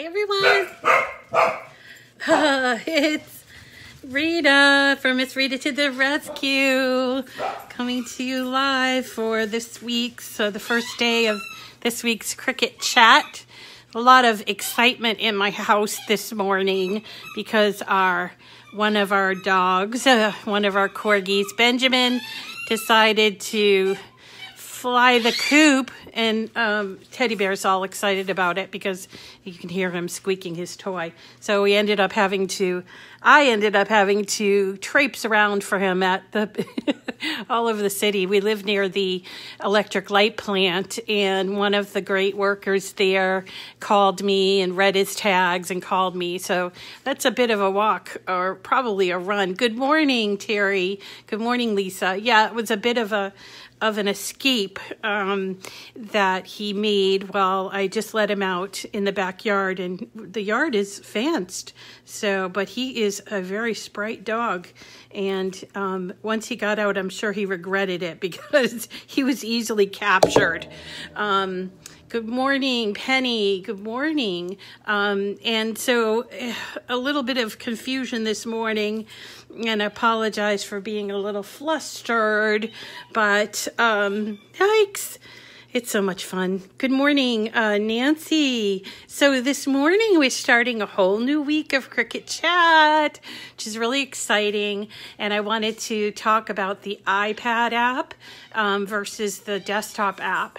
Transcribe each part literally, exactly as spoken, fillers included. Hey everyone! Uh, it's Rita from Miss Rita to the Rescue, coming to you live for this week's, so the first day of this week's Cricut Chat. A lot of excitement in my house this morning because our one of our dogs, uh, one of our corgis, Benjamin, decided to fly the coop, and um, Teddy Bear's all excited about it because you can hear him squeaking his toy. So we ended up having to, I ended up having to traipse around for him at the, all over the city. We live near the electric light plant, and one of the great workers there called me and read his tags and called me. So that's a bit of a walk, or probably a run. Good morning, Terry. Good morning, Lisa. Yeah, it was a bit of a, of an escape um, that he made while I just let him out in the backyard, and the yard is fenced. So, but he is a very sprite dog. And um, once he got out, I'm sure he regretted it because he was easily captured. Um, Good morning, Penny. Good morning. Um, and so a little bit of confusion this morning, and I apologize for being a little flustered, but um, yikes. It's so much fun. Good morning, uh, Nancy. So this morning we're starting a whole new week of Cricut Chat, which is really exciting. And I wanted to talk about the iPad app um, versus the desktop app.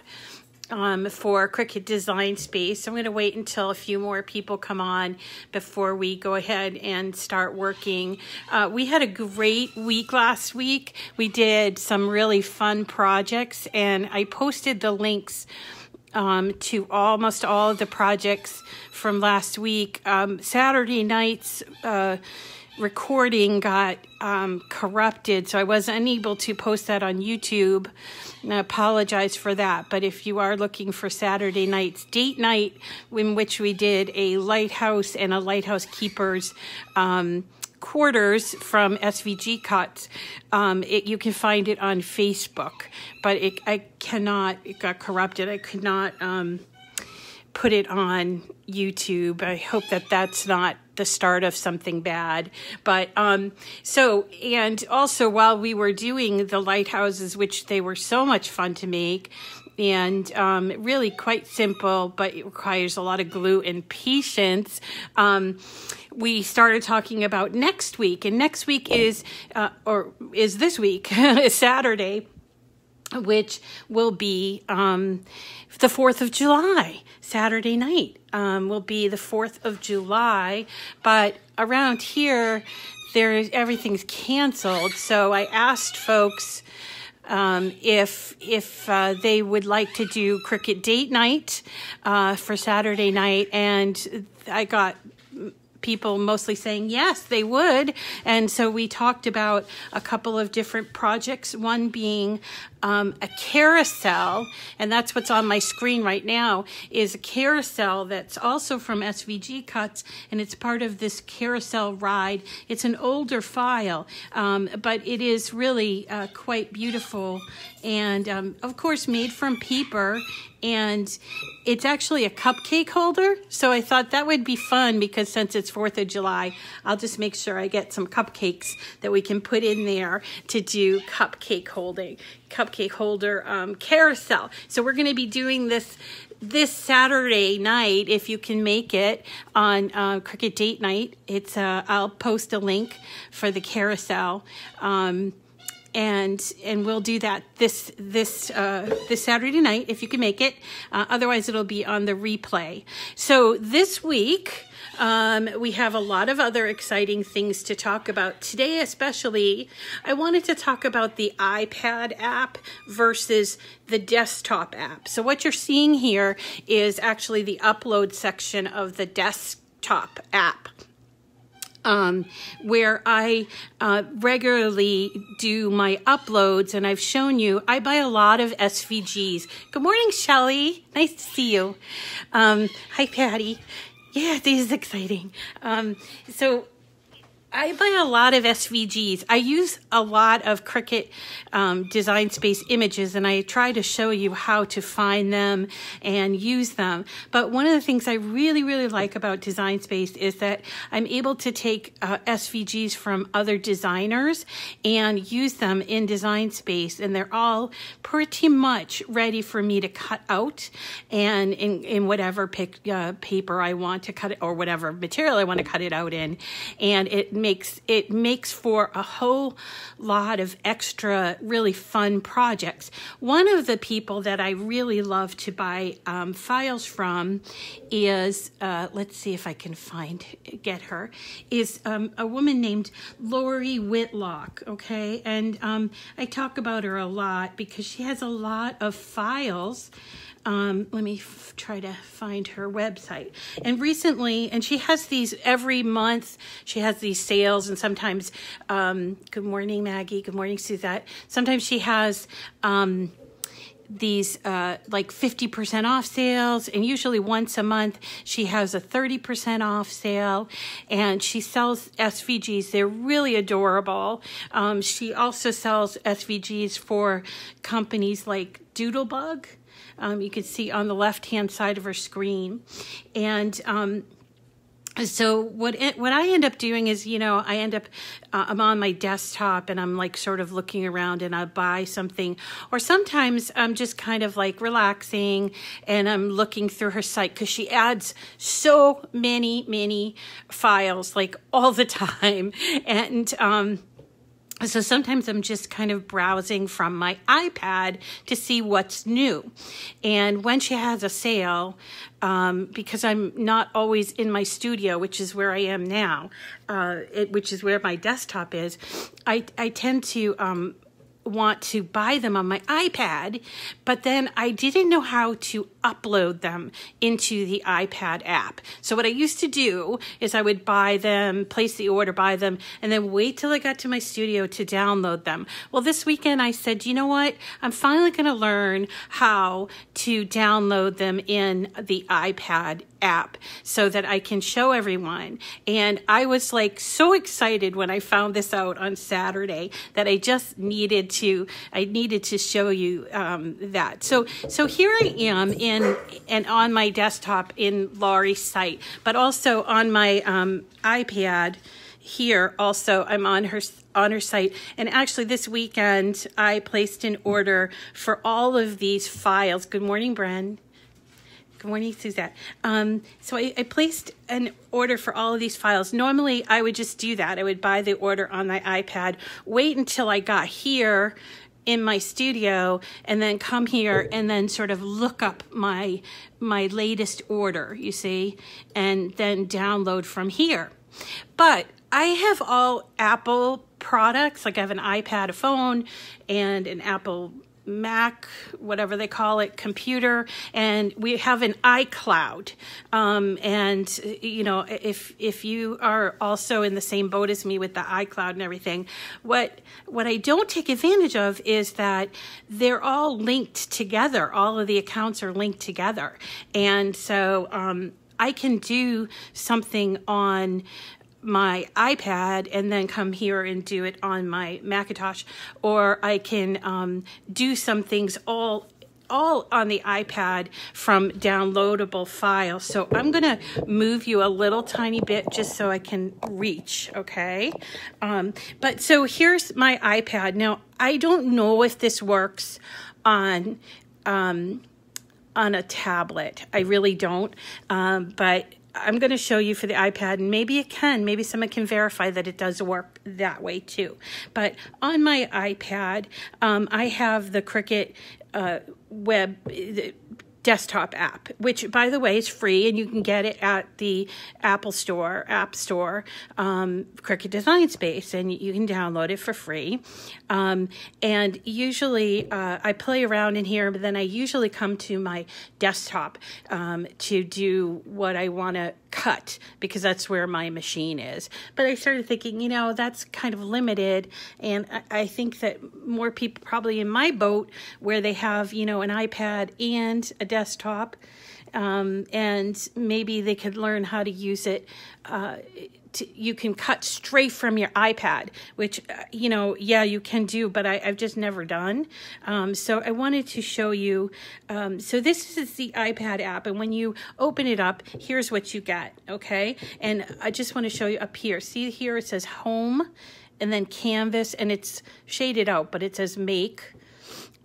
Um, for Cricut Design Space. I'm going to wait until a few more people come on before we go ahead and start working. Uh, we had a great week last week. We did some really fun projects, and I posted the links um, to almost all of the projects from last week. Um, Saturday night's uh, recording got um, corrupted, so I was unable to post that on YouTube, and I apologize for that. But if you are looking for Saturday night's date night, in which we did a lighthouse and a lighthouse keeper's um, quarters from S V G Cuts, um, it, you can find it on Facebook. But it, I cannot, it got corrupted. I could not um, put it on YouTube. I hope that that's not the start of something bad. But um, so, and also while we were doing the lighthouses, which they were so much fun to make, and um, really quite simple, but it requires a lot of glue and patience. Um, we started talking about next week, and next week is, uh, or is this week, Saturday, which will be um, the fourth of July, Saturday night. Um, will be the fourth of July, but around here, there's, everything's canceled. So I asked folks um, if if uh, they would like to do Cricut date night uh, for Saturday night, and I got people mostly saying yes, they would. And so we talked about a couple of different projects, one being um, a carousel, and that's what's on my screen right now, is a carousel that's also from S V G Cuts, and it's part of this carousel ride. It's an older file, um, but it is really uh, quite beautiful, and um, of course made from paper. And it's actually a cupcake holder, so I thought that would be fun because since it's fourth of July, I'll just make sure I get some cupcakes that we can put in there to do cupcake holding, cupcake holder um, carousel. So we're going to be doing this this Saturday night, if you can make it, on uh, Cricut Date Night. It's uh, I'll post a link for the carousel. Um, And and we'll do that this this uh, this Saturday night if you can make it. Uh, otherwise, it'll be on the replay. So this week um, we have a lot of other exciting things to talk about today. Especially, I wanted to talk about the iPad app versus the desktop app. So what you're seeing here is actually the upload section of the desktop app. Um, where I uh, regularly do my uploads, and I've shown you, I buy a lot of S V Gs. Good morning, Shelley. Nice to see you. Um, hi, Patty. Yeah, this is exciting. Um, so I buy a lot of S V Gs. I use a lot of Cricut um, Design Space images, and I try to show you how to find them and use them. But one of the things I really, really like about Design Space is that I'm able to take uh, S V Gs from other designers and use them in Design Space, and they're all pretty much ready for me to cut out and in, in whatever pick, uh, paper I want to cut it, or whatever material I want to cut it out in. And it makes it makes for a whole lot of extra really fun projects. One of the people that I really love to buy um, files from is uh, let's see if I can find get her is um, a woman named Lori Whitlock. Okay, and um, I talk about her a lot because she has a lot of files. Um, let me f try to find her website. And recently, and she has these every month, she has these sales, and sometimes, um, good morning, Maggie, good morning, Suzette. Sometimes she has, um, these uh, like fifty percent off sales, and usually once a month she has a thirty percent off sale, and she sells S V Gs. They're really adorable. Um, she also sells S V Gs for companies like Doodlebug. Um, you can see on the left-hand side of her screen. And um, so what it, what I end up doing is, you know, I end up, uh, I'm on my desktop and I'm like sort of looking around, and I buy something. Or sometimes I'm just kind of like relaxing and I'm looking through her site, because she adds so many, many files like all the time. And um so sometimes I'm just kind of browsing from my iPad to see what's new. And when she has a sale, um, because I'm not always in my studio, which is where I am now, uh, it, which is where my desktop is, I, I tend to um, want to buy them on my iPad, but then I didn't know how to upload them into the iPad app. So what I used to do is I would buy them, place the order, buy them, and then wait till I got to my studio to download them. Well, this weekend I said, you know what? I'm finally going to learn how to download them in the iPad app so that I can show everyone. And I was like so excited when I found this out on Saturday that I just needed to, I needed to show you um, that. So, so here I am in In, and on my desktop in Laurie's site, but also on my um, iPad here. Also, I'm on her on her site, and actually this weekend I placed an order for all of these files. Good morning, Bren. Good morning, Suzette. Um, so I, I placed an order for all of these files. Normally, I would just do that. I would buy the order on my iPad, wait until I got here in my studio, and then come here and then sort of look up my my latest order, you see, and then download from here. But I have all Apple products, like I have an iPad, a phone, and an Apple Mac, whatever they call it, computer, and we have an iCloud. Um, and you know, if if you are also in the same boat as me with the iCloud and everything, what what I don't take advantage of is that they're all linked together. All of the accounts are linked together, and so um, I can do something on my iPad and then come here and do it on my Macintosh, or I can um, do some things all all on the iPad from downloadable files. So I'm gonna move you a little tiny bit just so I can reach, okay? Um, but so here's my iPad. Now, I don't know if this works on um, on a tablet. I really don't, um, but I'm going to show you for the iPad, and maybe it can, maybe someone can verify that it does work that way too. But on my iPad, um, I have the Cricut uh, web the desktop app, which by the way is free, and you can get it at the Apple Store, App Store, um, Cricut Design Space, and you can download it for free. Um, and usually uh, I play around in here, but then I usually come to my desktop um, to do what I want to cut, because that's where my machine is. But I started thinking, you know, that's kind of limited, and I, I think that more people probably in my boat where they have, you know, an iPad and a desktop, um, and maybe they could learn how to use it uh, to, you can cut straight from your iPad, which, you know, yeah, you can do, but I, I've just never done. Um, so I wanted to show you. Um, so this is the iPad app, and when you open it up, here's what you get, okay? And I just want to show you up here. See here, it says Home, and then Canvas, and it's shaded out, but it says Make.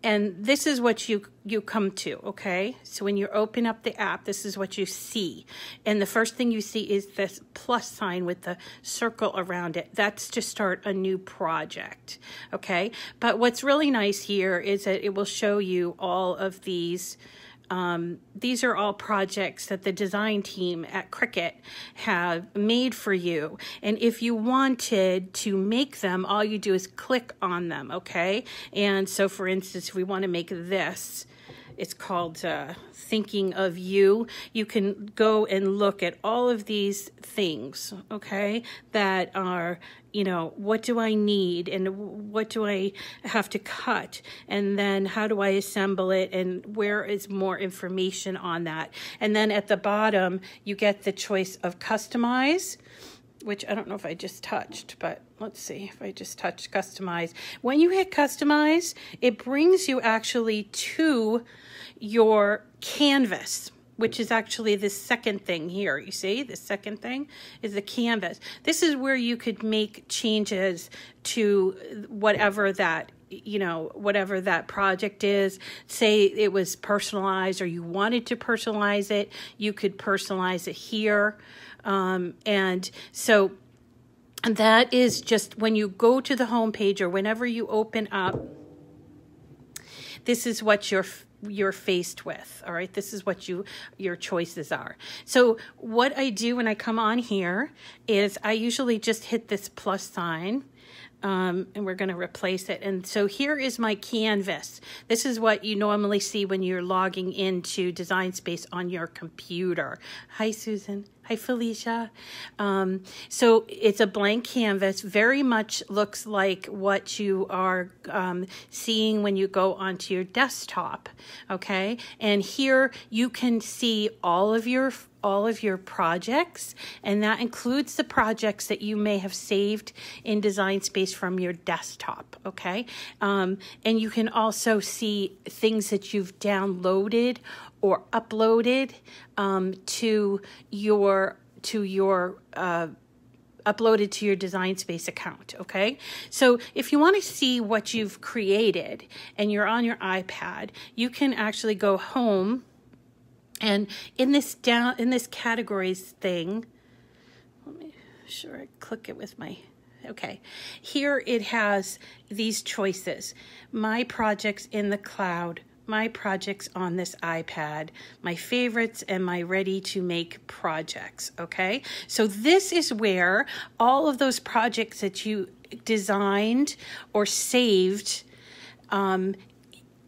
And this is what you, you come to, okay? So when you open up the app, this is what you see. And the first thing you see is this plus sign with the circle around it. That's to start a new project, okay? But what's really nice here is that it will show you all of these. Um, these are all projects that the design team at Cricut have made for you. And if you wanted to make them, all you do is click on them, okay? And so, for instance, if we want to make this, it's called uh, Thinking of You. You can go and look at all of these things, okay, that are, you know, what do I need and what do I have to cut? And then how do I assemble it? And where is more information on that? And then at the bottom, you get the choice of customize, which I don't know if I just touched, but let's see if I just touched customize. When you hit customize, it brings you actually to your canvas, which is actually the second thing here. You see, the second thing is the canvas. This is where you could make changes to whatever that, you know, whatever that project is. Say it was personalized or you wanted to personalize it, you could personalize it here. Um, and so that is just when you go to the home page or whenever you open up, this is what your you're faced with, all right? This is what you your choices are. So what I do when I come on here is I usually just hit this plus sign, um, and we're going to replace it. And so here is my canvas. This is what you normally see when you're logging into Design Space on your computer. Hi, Susan. Hi, Felicia. Um, so it's a blank canvas, very much looks like what you are um, seeing when you go onto your desktop, okay? And here you can see all of your all of your projects, and that includes the projects that you may have saved in Design Space from your desktop, okay? Um, and you can also see things that you've downloaded or uploaded um, to your to your uh, uploaded to your Design Space account, okay? So if you want to see what you've created and you're on your iPad, you can actually go home, and in this down in this categories thing, let me sure I click it with my. Okay, here it has these choices: my projects in the cloud, my projects on this iPad, my favorites, and my ready to make projects, okay? So this is where all of those projects that you designed or saved um,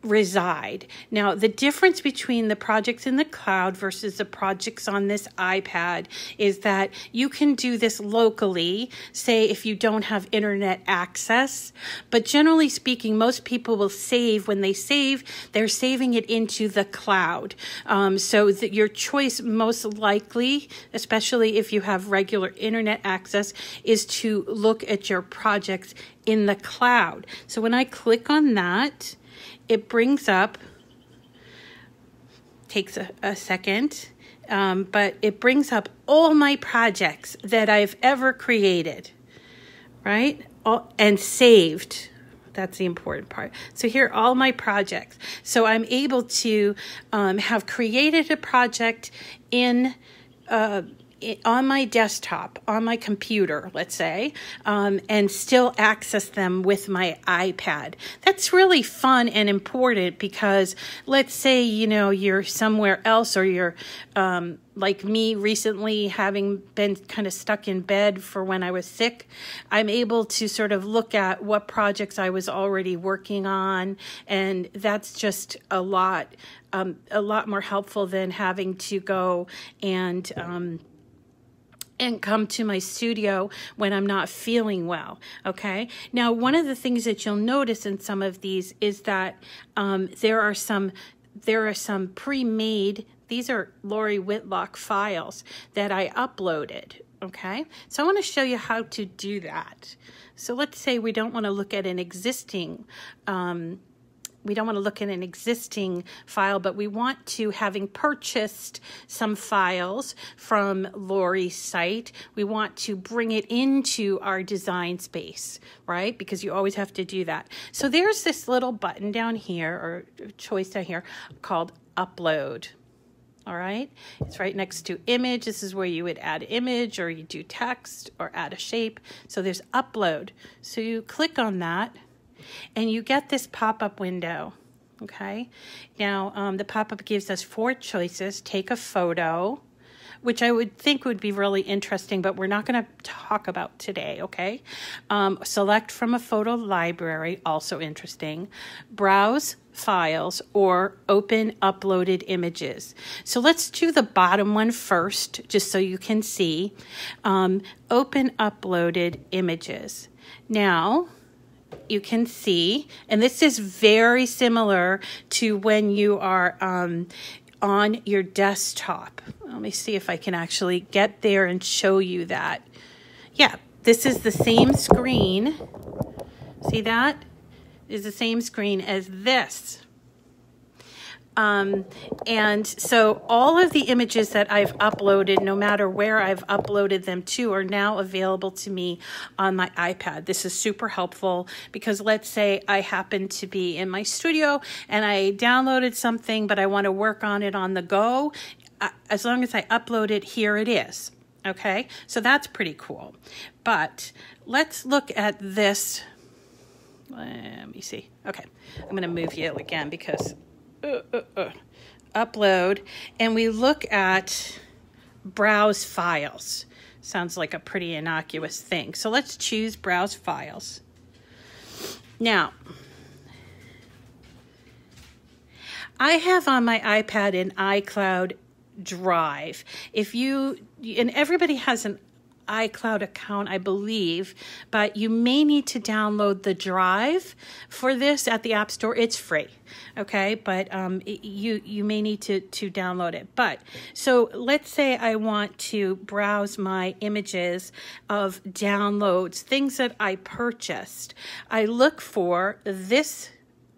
reside. Now, the difference between the projects in the cloud versus the projects on this iPad is that you can do this locally, say if you don't have internet access, but generally speaking, most people will save, when they save, they're saving it into the cloud. Um, so that your choice most likely, especially if you have regular internet access, is to look at your projects in the cloud. So when I click on that, it brings up, takes a, a second, um, but it brings up all my projects that I've ever created, right? All, and saved. That's the important part. So here are all my projects. So I'm able to um, have created a project in uh, It, on my desktop, on my computer, let's say, um, and still access them with my iPad. That's really fun and important because let's say, you know, you're somewhere else or you're um, like me recently, having been kind of stuck in bed for when I was sick, I'm able to sort of look at what projects I was already working on. And that's just a lot, um, a lot more helpful than having to go and, um, and come to my studio when I'm not feeling well, okay? Now, one of the things that you'll notice in some of these is that um, there are some there are some pre-made, these are Lori Whitlock files that I uploaded, Okay, so I want to show you how to do that. So let's say we don't want to look at an existing, um, we don't want to look at an existing file, but we want to, having purchased some files from Lori's site, we want to bring it into our design space, right? Because you always have to do that. So there's this little button down here, or choice down here, called Upload. All right, it's right next to image. This is where you would add image, or you do text, or add a shape. So there's upload. So you click on that and you get this pop-up window, okay? Now um, the pop-up gives us four choices. Take a photo, which I would think would be really interesting, but we're not gonna talk about today, okay? Um, select from a photo library, also interesting. Browse files, or open uploaded images. So let's do the bottom one first, just so you can see. Um, open uploaded images. Now, you can see, and this is very similar to when you are um, on your desktop. Let me see if I can actually get there and show you that. Yeah, this is the same screen. See that? Is the same screen as this. Um, and so all of the images that I've uploaded, no matter where I've uploaded them to, are now available to me on my iPad. This is super helpful because let's say I happen to be in my studio and I downloaded something, but I want to work on it on the go. As long as I upload it, here it is. Okay, so that's pretty cool. But let's look at this. Let me see. Okay, I'm going to move you again because uh, uh, uh. upload, and we look at browse files. Sounds like a pretty innocuous thing. So let's choose browse files. Now, I have on my iPad an iCloud drive. If you, and everybody has an iCloud account, I believe, but you may need to download the drive for this at the App Store. It's free, okay? But um, it, you you may need to, to download it. But so let's say I want to browse my images of downloads, things that I purchased. I look for this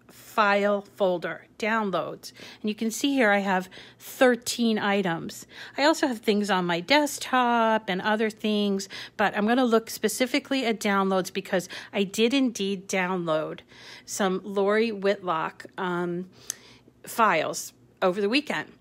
file folder, downloads. And you can see here I have thirteen items. I also have things on my desktop and other things, but I'm going to look specifically at downloads because I did indeed download some Lori Whitlock um, files over the weekend.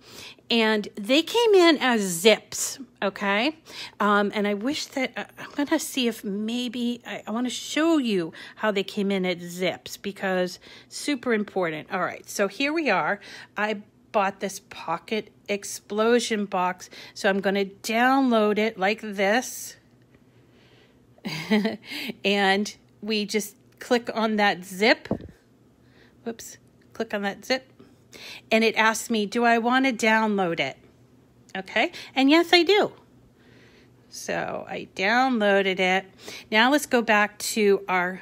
And they came in as zips, okay? Um, and I wish that, uh, I'm gonna see if maybe, I, I wanna show you how they came in as zips because super important. All right, so here we are. I bought this Pocket Explosion box. So I'm gonna download it like this. And we just click on that zip. Whoops, click on that zip. And it asks me, do I want to download it? Okay, and yes, I do. So I downloaded it. Now let's go back to our,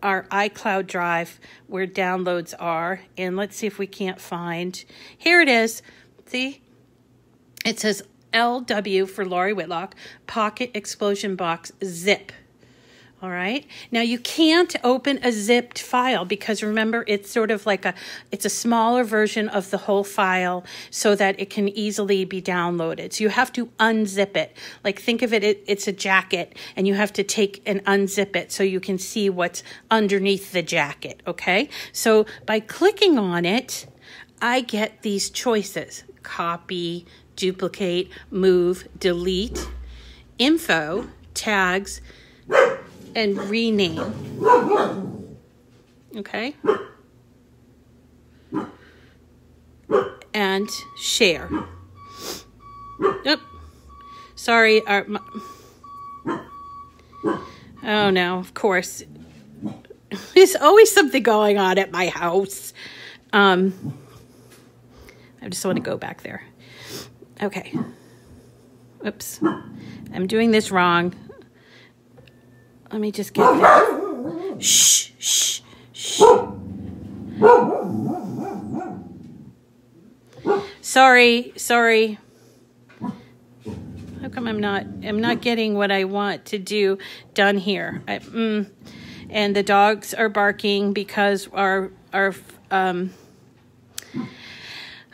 our iCloud drive where downloads are. And let's see if we can't find. Here it is. See? It says L W for Lori Whitlock, Pocket Explosion Box Zip. All right. Now you can't open a zipped file because remember, it's sort of like a, it's a smaller version of the whole file so that it can easily be downloaded. So you have to unzip it. Like think of it, it it's a jacket and you have to take and unzip it so you can see what's underneath the jacket. Okay. So by clicking on it, I get these choices: copy, duplicate, move, delete, info, tags, and rename, okay? And share. Yep. Sorry, our, my, oh no, of course. There's always something going on at my house. Um, I just want to go back there. Okay. Oops. I'm doing this wrong. Let me just get there. Shh, shh, shh. Sorry, sorry. How come I'm not, I'm not getting what I want to do done here? I, mm, and the dogs are barking because our, our, um,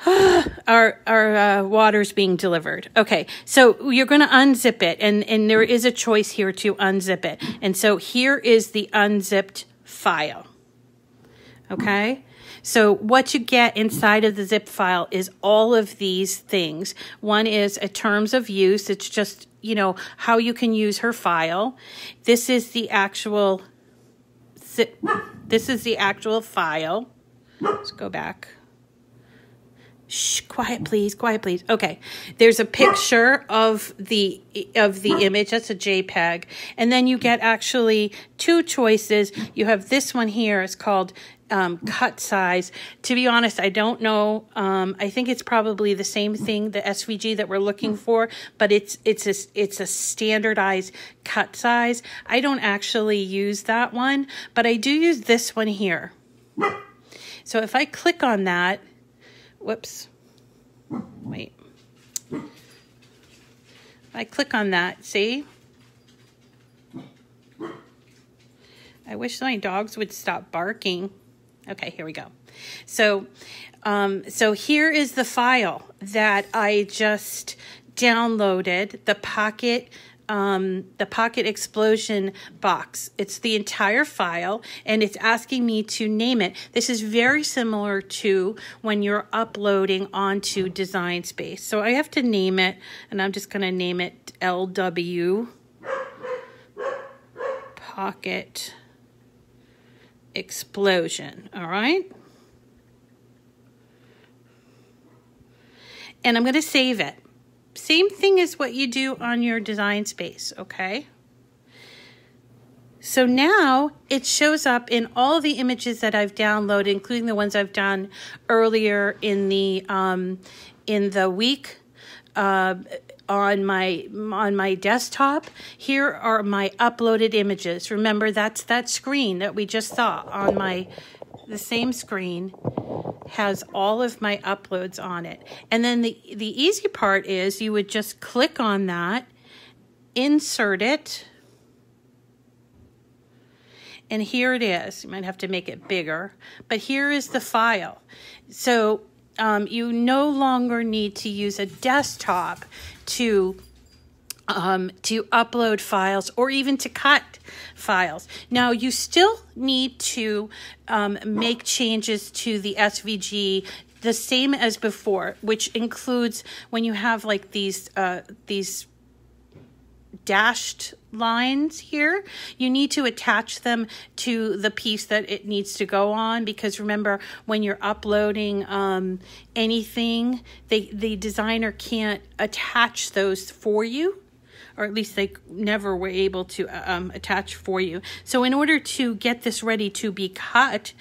our our uh, water's being delivered. Okay, so you're going to unzip it, and, and there is a choice here to unzip it. And so here is the unzipped file, okay? So what you get inside of the zip file is all of these things. One is a terms of use. It's just, you know, how you can use her file. This is the actual zip. This is the actual file. Let's go back. Shh, quiet please, quiet please. Okay, there's a picture of the of the image, that's a JPEG. And then you get actually two choices. You have this one here, it's called um, cut size. To be honest, I don't know. Um, I think it's probably the same thing, the S V G that we're looking for, but it's, it's, a, it's a standardized cut size. I don't actually use that one, but I do use this one here. So if I click on that, whoops, wait, if I click on that, see? I wish my dogs would stop barking. Okay, here we go. So, um, so here is the file that I just downloaded, the Pocket Um, the Pocket Explosion box. It's the entire file, and it's asking me to name it. This is very similar to when you're uploading onto Design Space. So I have to name it, and I'm just going to name it L W Pocket Explosion. All right. And I'm going to save it. Same thing as what you do on your Design Space, okay? So now it shows up in all the images that I've downloaded, including the ones I've done earlier in the um, in the week uh, on my on my desktop. Here are my uploaded images. Remember, that's that screen that we just saw on my the same screen. Has all of my uploads on it. And then the, the easy part is you would just click on that, insert it, and here it is. You might have to make it bigger, but here is the file. So um, you no longer need to use a desktop to Um, to upload files or even to cut files. Now, you still need to um, make changes to the S V G the same as before, which includes when you have like these uh, these dashed lines here, you need to attach them to the piece that it needs to go on, because remember, when you're uploading um, anything, they, the designer can't attach those for you. Or at least they never were able to um, attach for you. So in order to get this ready to be cut,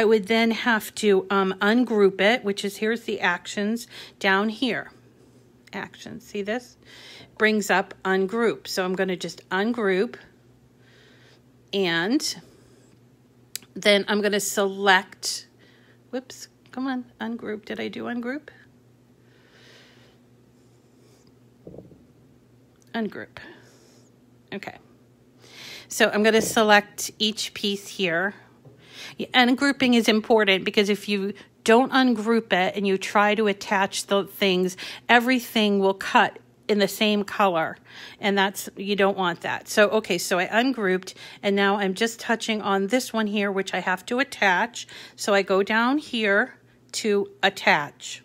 I would then have to um, ungroup it, which is here's the actions down here. Actions, see this? Brings up ungroup. So I'm going to just ungroup, and then I'm going to select, whoops, come on, ungroup. Did I do ungroup? Ungroup. Okay. So I'm going to select each piece here. Ungrouping is important because if you don't ungroup it and you try to attach the things, everything will cut in the same color, and that's, you don't want that. So, okay, so I ungrouped, and now I'm just touching on this one here, which I have to attach. So I go down here to attach.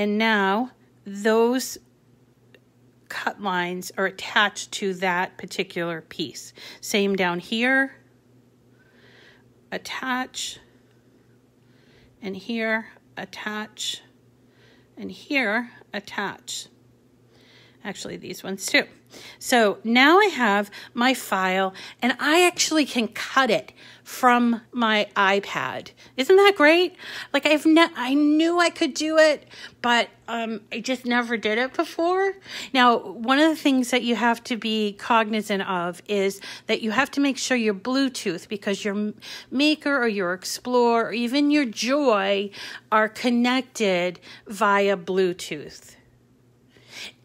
And now those cut lines are attached to that particular piece. Same down here, attach, and here, attach, and here, attach. Actually, these ones too. So now I have my file, and I actually can cut it from my iPad. Isn't that great? Like I've ne- I knew I could do it, but um, I just never did it before. Now, one of the things that you have to be cognizant of is that you have to make sure your Bluetooth, because your Maker or your Explorer or even your Joy are connected via Bluetooth.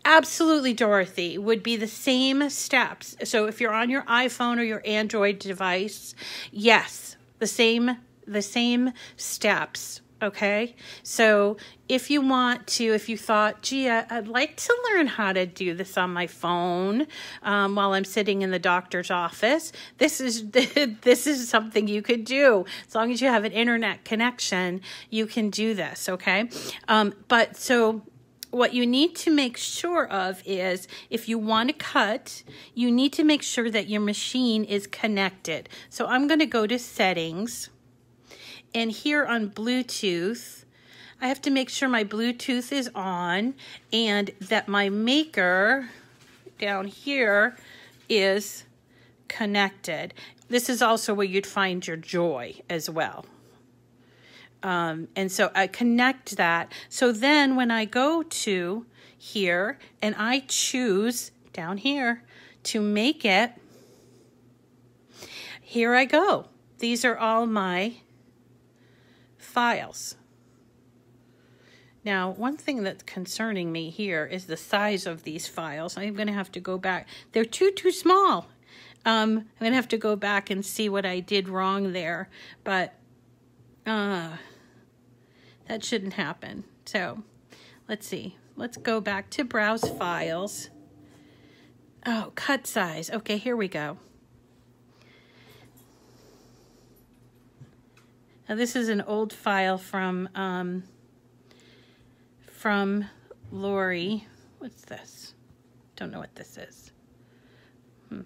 Absolutely, Dorothy, would be the same steps. So if you're on your iPhone or your Android device, yes, the same the same steps. Okay, so if you want to, if you thought, gee, I'd like to learn how to do this on my phone um, while I'm sitting in the doctor's office, this is this is something you could do. As long as you have an internet connection, you can do this, okay? Um, but so what you need to make sure of is if you want to cut, you need to make sure that your machine is connected. So I'm going to go to Settings. And here on Bluetooth, I have to make sure my Bluetooth is on and that my Maker down here is connected. This is also where you'd find your Joy as well. Um, and so I connect that. So then when I go to here and I choose down here to make it, here I go. These are all my files. Now, one thing that's concerning me here is the size of these files. I'm going to have to go back. They're too, too small. Um, I'm going to have to go back and see what I did wrong there, but uh, that shouldn't happen. So let's see. Let's go back to Browse Files. Oh, cut size. Okay, here we go. Now, this is an old file from, um, from Lori. What's this? Don't know what this is. Hmm.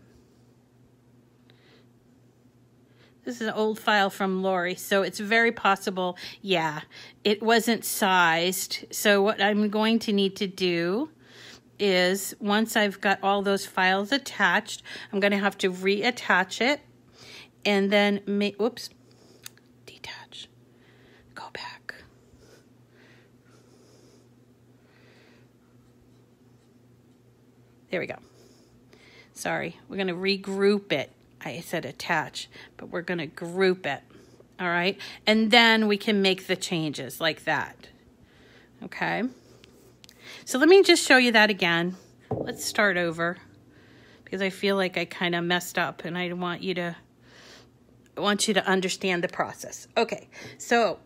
This is an old file from Lori, so it's very possible, yeah, it wasn't sized. So what I'm going to need to do is once I've got all those files attached, I'm going to have to reattach it and then make, whoops. Go back. There we go. Sorry, we're going to regroup it. I said attach, but we're going to group it. All right. And then we can make the changes like that. Okay. So let me just show you that again. Let's start over because I feel like I kind of messed up and I want you to, I want you to understand the process. Okay. So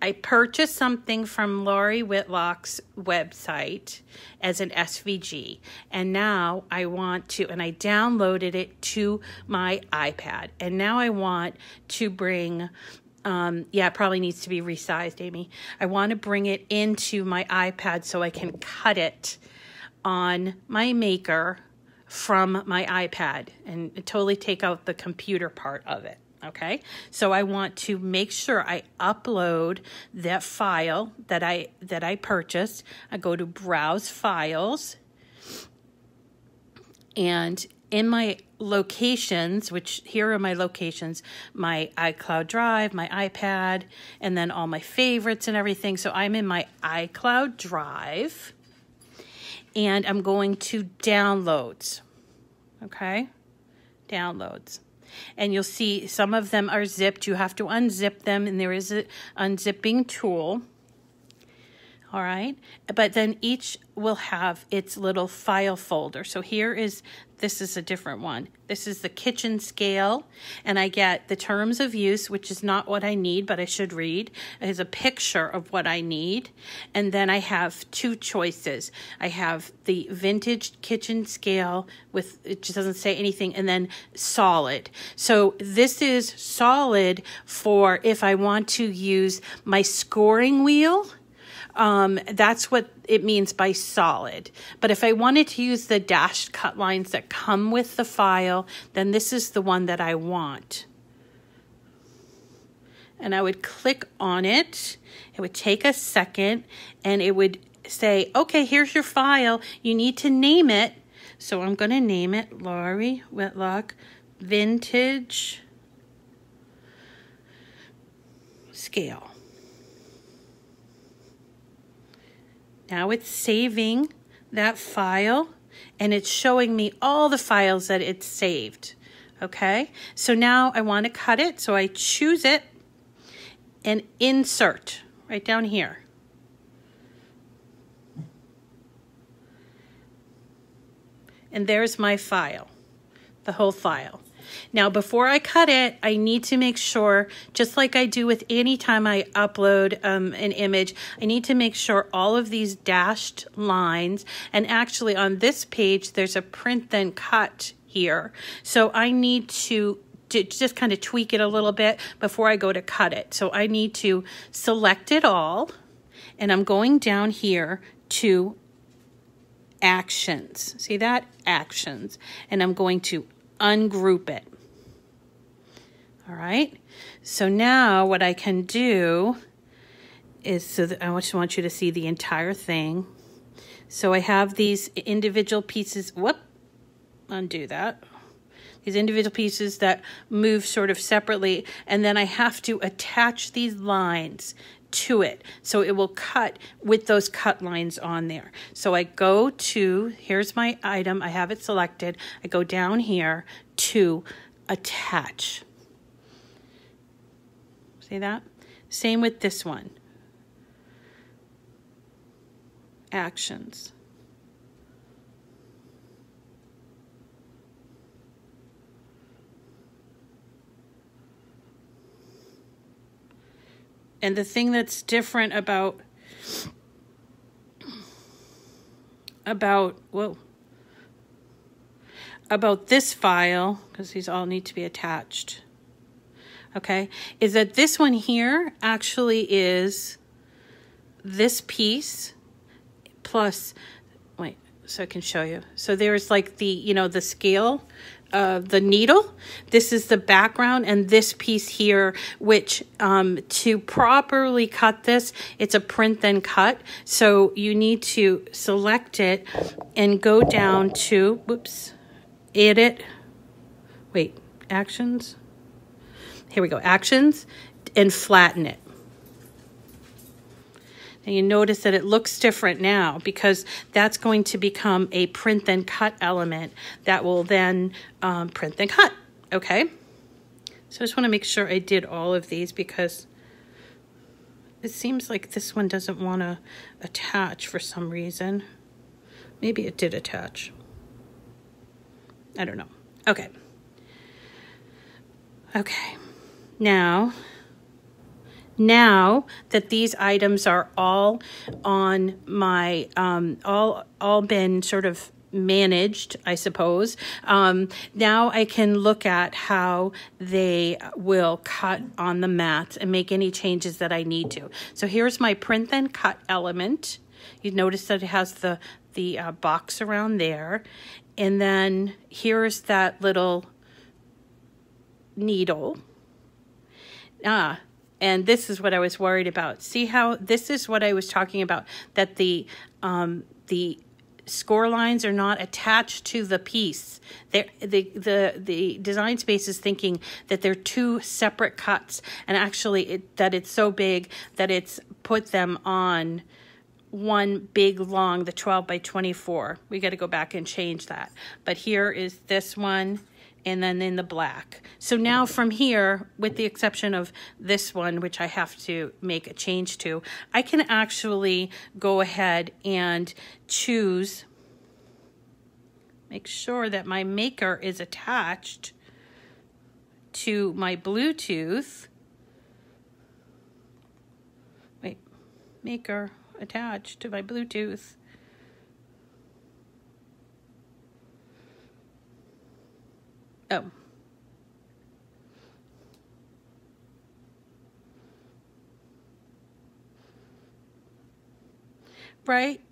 I purchased something from Lori Whitlock's website as an S V G, and now I want to, and I downloaded it to my iPad, and now I want to bring, um, yeah, it probably needs to be resized, Amy. I want to bring it into my iPad so I can cut it on my Maker from my iPad and totally take out the computer part of it. Okay, so I want to make sure I upload that file that I that I purchased. I go to Browse Files, and in my locations, which here are my locations, my iCloud Drive, my iPad, and then all my favorites and everything. So I'm in my iCloud Drive, and I'm going to Downloads. Okay, Downloads. And you'll see some of them are zipped. You have to unzip them, and there is an unzipping tool. All right. But then each will have its little file folder. So here is, this is a different one. This is the kitchen scale. And I get the terms of use, which is not what I need, but I should read. It is a picture of what I need. And then I have two choices. I have the vintage kitchen scale with, it just doesn't say anything, and then solid. So this is solid for if I want to use my scoring wheel. Um, that's what it means by solid. But if I wanted to use the dashed cut lines that come with the file, then this is the one that I want. And I would click on it. It would take a second and it would say, okay, here's your file. You need to name it. So I'm going to name it Lori Whitlock Vintage Scale. Now it's saving that file and it's showing me all the files that it's saved. Okay, so now I want to cut it. So I choose it and insert right down here. And there's my file, the whole file. Now, before I cut it, I need to make sure, just like I do with any time I upload um, an image, I need to make sure all of these dashed lines, and actually on this page, there's a print then cut here. So I need to to just kind of tweak it a little bit before I go to cut it. So I need to select it all, and I'm going down here to actions. See that? Actions. And I'm going to ungroup it. All right. So now what I can do is, so that I just want you to see the entire thing. So I have these individual pieces. Whoop, undo that. These individual pieces that move sort of separately, and then I have to attach these lines to it so it will cut with those cut lines on there. So I go to, here's my item, I have it selected, I go down here to attach. See that? Same with this one. Actions. And the thing that's different about, about, whoa, about this file, because these all need to be attached, okay, is that this one here actually is this piece plus, wait, so I can show you. So there's like the, you know, the scale of the needle, this is the background, and this piece here, which um, to properly cut this, it's a print then cut. So you need to select it and go down to, whoops, edit, wait, actions, here we go, actions, and flatten it. And you notice that it looks different now because that's going to become a print then cut element that will then um, print then cut, okay? So I just wanna make sure I did all of these because it seems like this one doesn't wanna attach for some reason. Maybe it did attach. I don't know, okay. Okay, now, Now that these items are all on my, um, all, all been sort of managed, I suppose, um, now I can look at how they will cut on the mat and make any changes that I need to. So here's my print then cut element. You notice that it has the, the uh, box around there. And then here's that little needle. Ah. And this is what I was worried about. See how this is what I was talking about, that the um, the score lines are not attached to the piece. They're, the, the, the design space is thinking that they're two separate cuts, and actually it, that it's so big that it's put them on one big long, the twelve by twenty-four. We got to go back and change that. But here is this one. And then in the black. So now from here, with the exception of this one, which I have to make a change to, I can actually go ahead and choose, make sure that my Maker is attached to my Bluetooth. Wait, Maker attached to my Bluetooth. Oh. Right?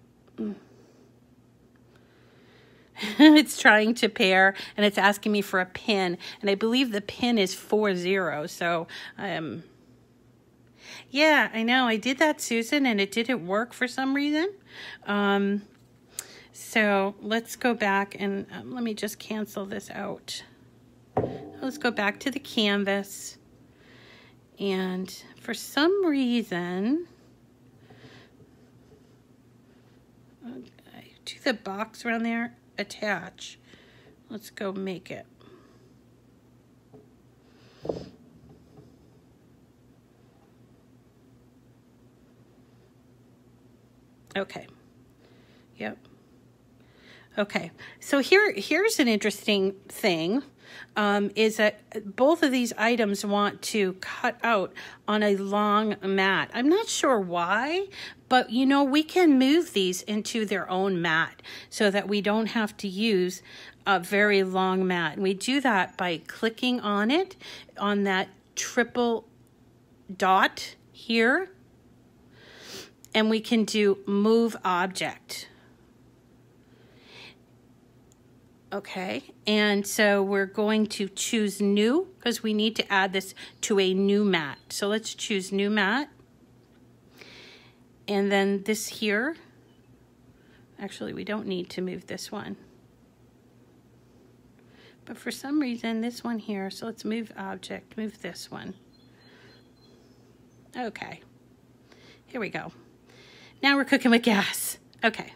It's trying to pair, and it's asking me for a pin, and I believe the pin is four zero, so um, yeah, I know, I did that, Susan, and it didn't work for some reason. Um, so let's go back, and um, let me just cancel this out. Let's go back to the canvas, and for some reason, okay, to the box around there, attach. Let's go make it. Okay. Yep. Okay, so here here's an interesting thing, um, is that both of these items want to cut out on a long mat. I'm not sure why, but you know, we can move these into their own mat so that we don't have to use a very long mat. And we do that by clicking on it, on that triple dot here, and we can do move object. Okay, and so we're going to choose new because we need to add this to a new mat. So let's choose new mat. And then this here, actually we don't need to move this one. But for some reason, this one here, so let's move object, move this one. Okay, here we go. Now we're cooking with gas, okay.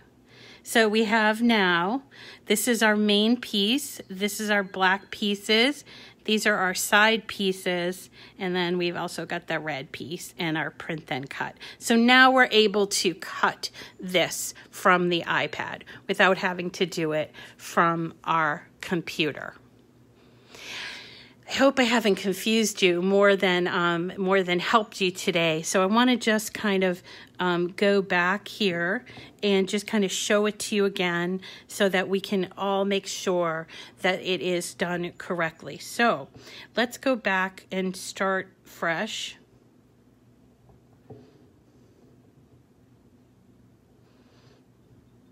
So we have now, this is our main piece, this is our black pieces, these are our side pieces, and then we've also got the red piece and our print then cut. So now we're able to cut this from the iPad without having to do it from our computer. I hope I haven't confused you more than, um, more than helped you today. So I want to just kind of um, go back here and just kind of show it to you again so that we can all make sure that it is done correctly. So let's go back and start fresh.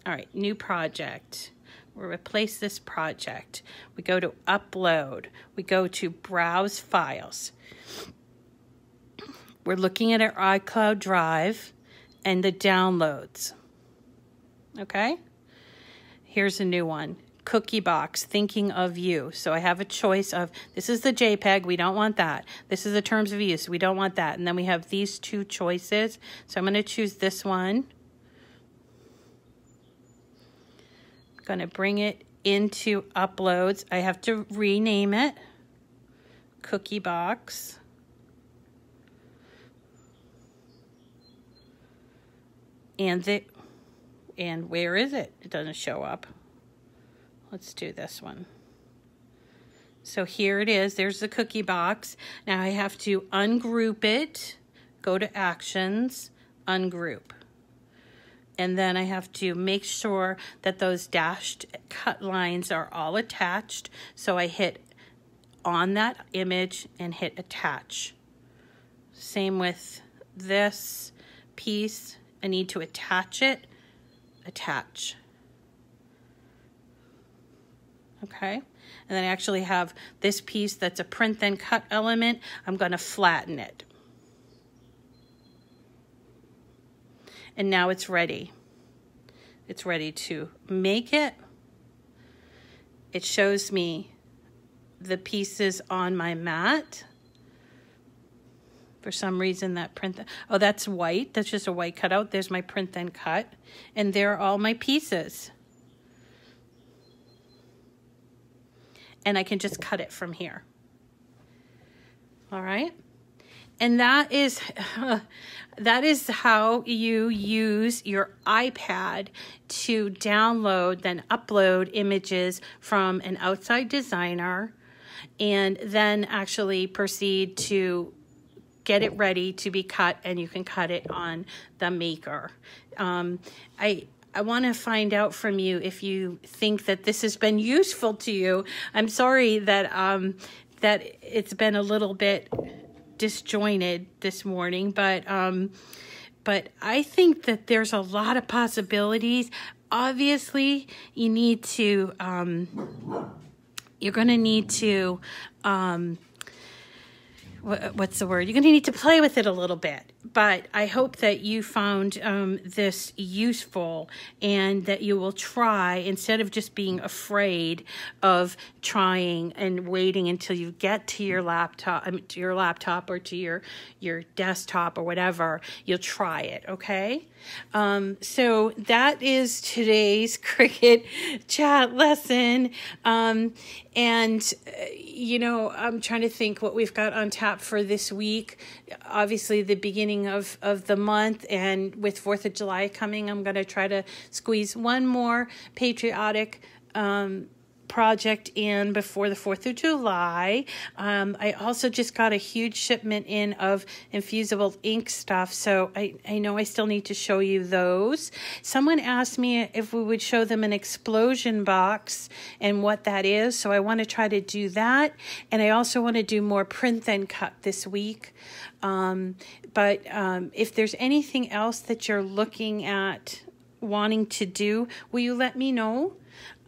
All right, new project. We'll replace this project. We go to upload. We go to browse files. We're looking at our iCloud drive and the downloads. Okay? Here's a new one. Cookie box, thinking of you. So I have a choice of, this is the JPEG, we don't want that. This is the terms of use, we don't want that. And then we have these two choices. So I'm going to choose this one. Going to bring it into uploads. I have to rename it cookie box. And the and where is it? It doesn't show up. Let's do this one. So here it is. There's the cookie box. Now I have to ungroup it. Go to actions, ungroup. And then I have to make sure that those dashed cut lines are all attached. So I hit on that image and hit attach. Same with this piece. I need to attach it, attach. Okay, and then I actually have this piece that's a print then cut element. I'm gonna flatten it. And now it's ready. It's ready to make it. It shows me the pieces on my mat. For some reason that print, th oh, that's white. That's just a white cutout. There's my print then cut. And there are all my pieces. And I can just cut it from here. All right. And that is, that is how you use your iPad to download, then upload images from an outside designer, and then actually proceed to get it ready to be cut, and you can cut it on the Maker. Um, I... I want to find out from you if you think that this has been useful to you. I'm sorry that um, that it's been a little bit disjointed this morning, but um, but I think that there's a lot of possibilities. Obviously, you need to um, you're going to need to um, wh what's the word? You're going to need to play with it a little bit. But I hope that you found um, this useful and that you will try instead of just being afraid of trying and waiting until you get to your laptop, um, to your laptop or to your your desktop or whatever. You'll try it, okay? Um, so that is today's Cricut chat lesson, um, and uh, you know, I'm trying to think what we've got on tap for this week. Obviously, the beginning beginning of, of the month. And with fourth of July coming, I'm going to try to squeeze one more patriotic um project in before the fourth of July. Um, I also just got a huge shipment in of infusible ink stuff, so I, I know I still need to show you those. Someone asked me if we would show them an explosion box and what that is, so I want to try to do that. And I also want to do more print than cut this week. Um, but um, if there's anything else that you're looking at wanting to do, will you let me know?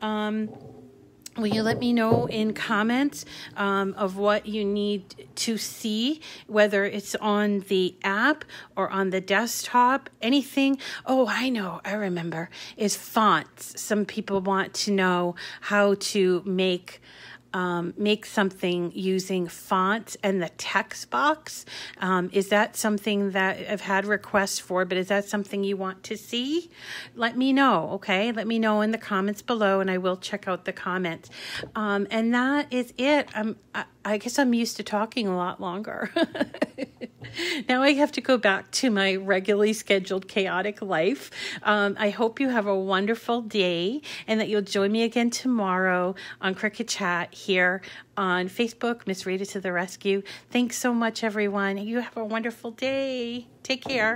Um, Will you let me know in comments um, of what you need to see, whether it's on the app or on the desktop, anything? Oh, I know, I remember, is fonts. Some people want to know how to make Um, make something using fonts and the text box. Um, is that something that I've had requests for, but is that something you want to see? Let me know, okay? Let me know in the comments below, and I will check out the comments. Um, and that is it. I'm, I, I guess I'm used to talking a lot longer. Now I have to go back to my regularly scheduled chaotic life. Um, I hope you have a wonderful day and that you'll join me again tomorrow on Cricut Chat here on Facebook, Miss Rita to the Rescue. Thanks so much, everyone. You have a wonderful day. Take care.